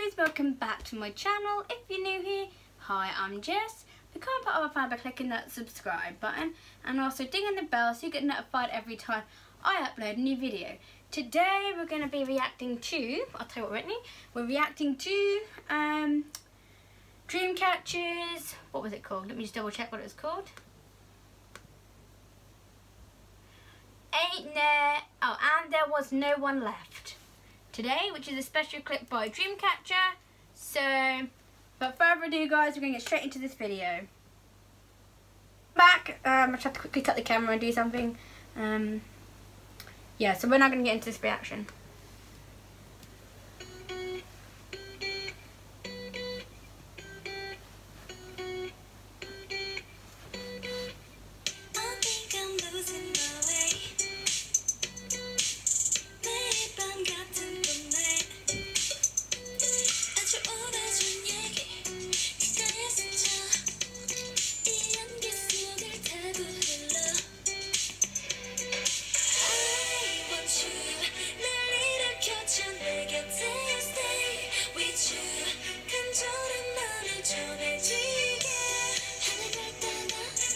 viewers, welcome back to my channel. If you're new here, hi, I'm Jess. You can't put off by clicking that subscribe button and also dinging the bell so you get notified every time I upload a new video. Today we're going to be reacting to, I'll tell you what, Whitney, we're reacting to Dreamcatcher's, what was it called? Let me just double check what it was called. And There Was No One Left. Today, which is a special clip by Dreamcatcher. So, but further ado guys, we're going to get straight into this video. Back, I tried to quickly cut the camera and do something. Yeah, so we're now going to get into this reaction.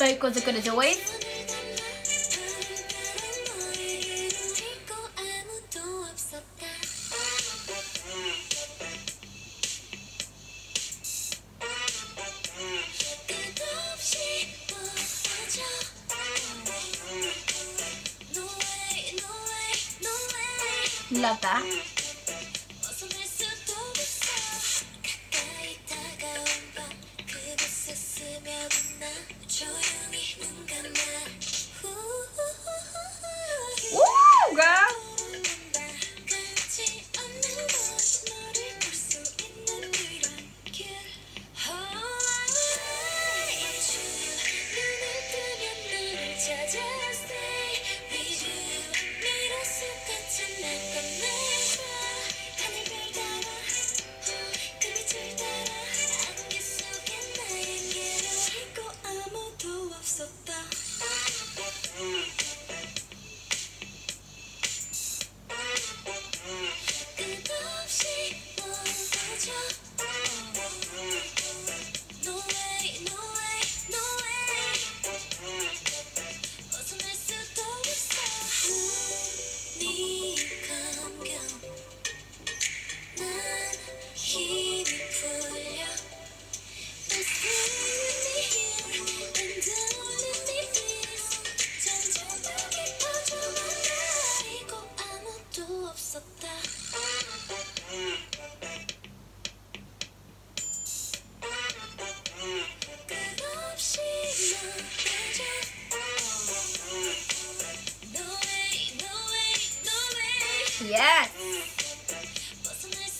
Vocals are good as always. Love that. Yes! Okay!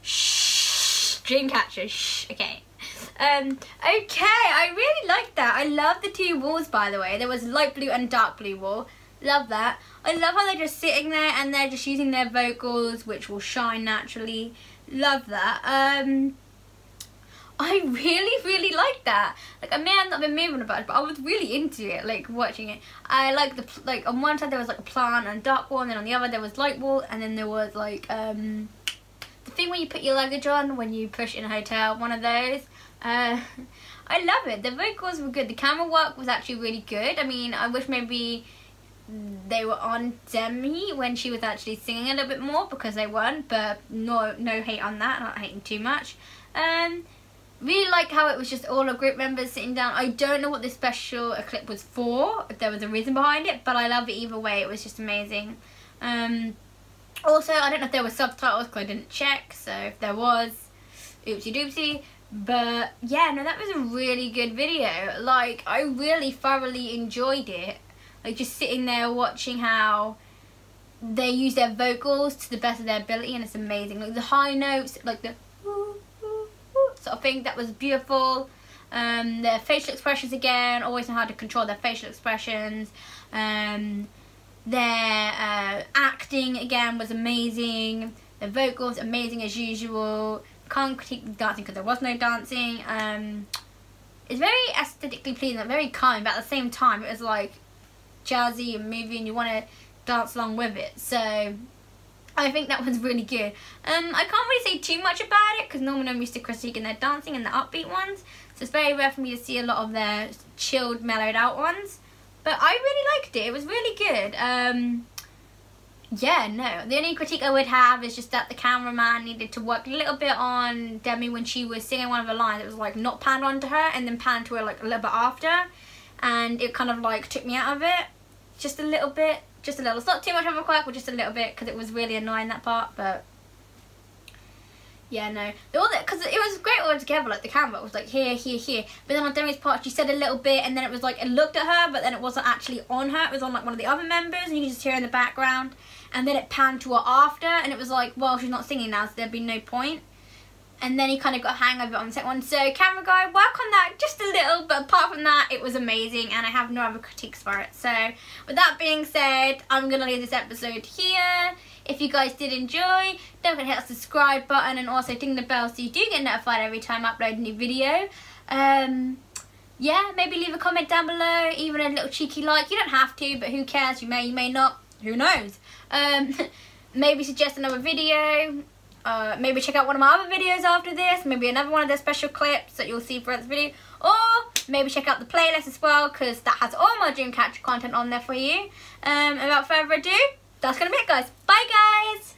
Shh! Dreamcatcher, shh! Okay. Okay, I really like that. I love the two walls, by the way. There was light blue and dark blue wall. Love that. I love how they're just sitting there and they're just using their vocals, which will shine naturally. Love that. I really like that. Like, I may have not been moving about it, but I was really into it, like watching it. I like the, like on one side there was like a plant and dark wall, and then on the other there was light wall, and then there was like the thing where you put your luggage on when you push in a hotel, one of those. I love it. The vocals were good. The camera work was actually really good. I mean, I wish maybe they were on Demi when she was actually singing a little bit more, because they weren't, but no hate on that. Not hating too much. Really like how it was just all our group members sitting down. I don't know what this special clip was for, if there was a reason behind it, but I love it either way. It was just amazing. Also, I don't know if there were subtitles because I didn't check, so if there was, oopsie doopsie. But yeah, no, that was a really good video. Like, I really thoroughly enjoyed it. Like, just sitting there watching how they use their vocals to the best of their ability, and it's amazing. Like the high notes, like the woo, woo, woo sort of thing, that was beautiful. Their facial expressions, again, always know how to control their facial expressions. Their acting, again, was amazing. Their vocals, amazing as usual. Can't critique the dancing because there was no dancing. It's very aesthetically pleasing and very kind, but at the same time it was like jazzy and movie and you want to dance along with it. So I think that was really good. I can't really say too much about it because normally I'm used to critiquing their dancing and the upbeat ones. So it's very rare for me to see a lot of their chilled, mellowed out ones. But I really liked it. It was really good. Yeah, no. The only critique I would have is just that the cameraman needed to work a little bit on Demi when she was singing one of her lines. It was like not panned onto her and then panned to her like a little bit after, and it kind of like took me out of it just a little bit, just a little. It's not too much of a quirk, but just a little bit, because it was really annoying, that part. But yeah, no, because it was great all together. Like the camera was like here, here, here, but then on Demi's part she said a little bit, and then it was like it looked at her, but then it wasn't actually on her. It was on like one of the other members, and you can just hear in the background. And then it panned to her after, and it was like, well, she's not singing now, so there'd be no point. And then he kind of got a hang of it on the second one. So camera guy, work on that just a little, but apart from that, it was amazing, and I have no other critiques for it. So with that being said, I'm gonna leave this episode here. If you guys did enjoy, don't forget to hit that subscribe button and also ding the bell so you do get notified every time I upload a new video. Yeah, maybe leave a comment down below, even a little cheeky like. You don't have to, but who cares? You may not, who knows? Maybe suggest another video. Maybe check out one of my other videos after this, maybe another one of their special clips that you'll see for this video, or maybe check out the playlist as well, because that has all my Dreamcatcher content on there for you. Without further ado, that's gonna be it, guys. Bye, guys.